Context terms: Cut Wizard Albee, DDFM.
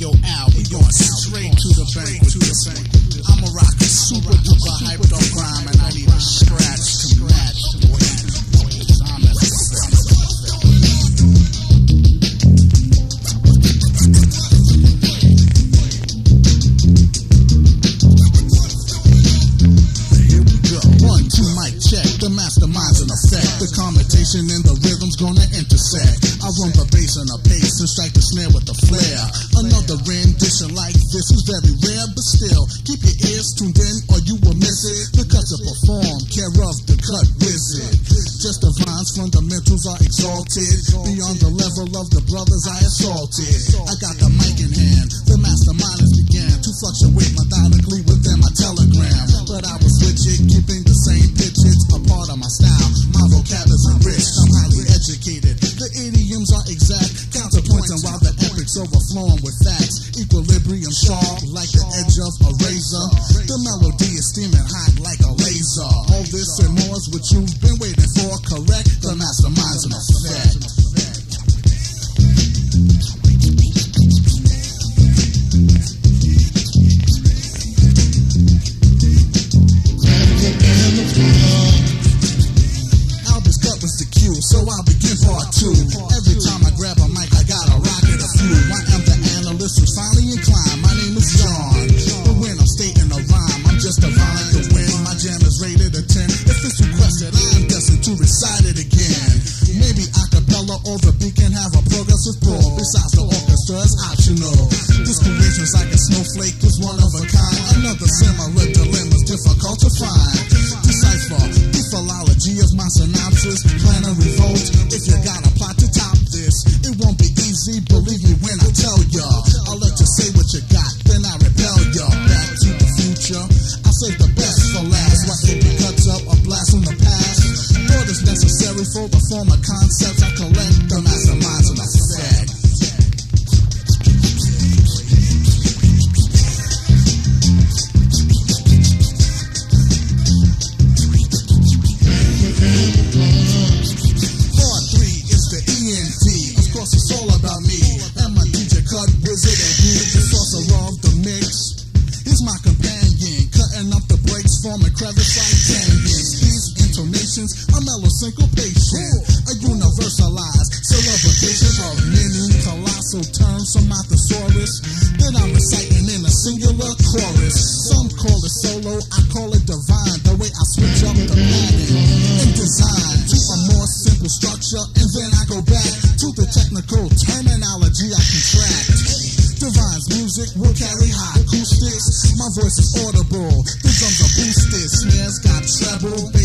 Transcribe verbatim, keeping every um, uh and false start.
yo Albee, going straight to the bank with this one. I'ma rock a super duper hyped up rhyme, and I need a scratch to match the way I'm at the and the rhythm's gonna intersect. I run the bass and the bass and strike the snare with the flare. Another rendition like this is very rare, but still, keep your ears tuned in or you will miss it. The cuts are performed, care of the Cut Wizard. Just divine's fundamentals are exalted, beyond the level of the brothers I assaulted. I got the mic in hand, the mastermind has began to fluctuate methodically within my telegram. But I was legit, keeping the same pitch, it's a part of my style. My vocab is rich, I'm highly educated, the idioms are exact, counterpoints, and while the epic's overflowing with facts, equilibrium sharp like the edge of a razor, the melody is steaming hot like a laser. All this and more is what you've been waiting for, correct? The mastermind's in effect. So I'll begin part two. Every time I grab a mic, I gotta rock it a few. I am the analyst who's finally inclined. My name is John, but when I'm stating a rhyme, I'm just divine like the wind. My jam is rated a ten. If it's requested, I am destined to recite it again. Maybe acapella or the beat can have a progressive pull. Besides, the orchestra is optional. This creation's like a snowflake, is one of a kind. Another similar dilemma's difficult to find. Decipher the philology of my synopsis. Plan a revolt if you got a plot to top this. It won't be easy, believe me when I tell ya. I'll let you say what you got, then I repel ya. Back to the future, I'll save the best for last. Why it cuts up a blast from the past? What is necessary for the former concepts? I collect the masterminds and I fed. A mellow syncopation, a universalized syllabification of many colossal terms from my thesaurus. Then I'm reciting in a singular chorus. Some call it solo, I call it divine. The way I switch up the pattern and design to a more simple structure, and then I go back to the technical terminology I contract. Divine's music will carry high acoustics. My voice is audible, the drums are boosted, snares got treble.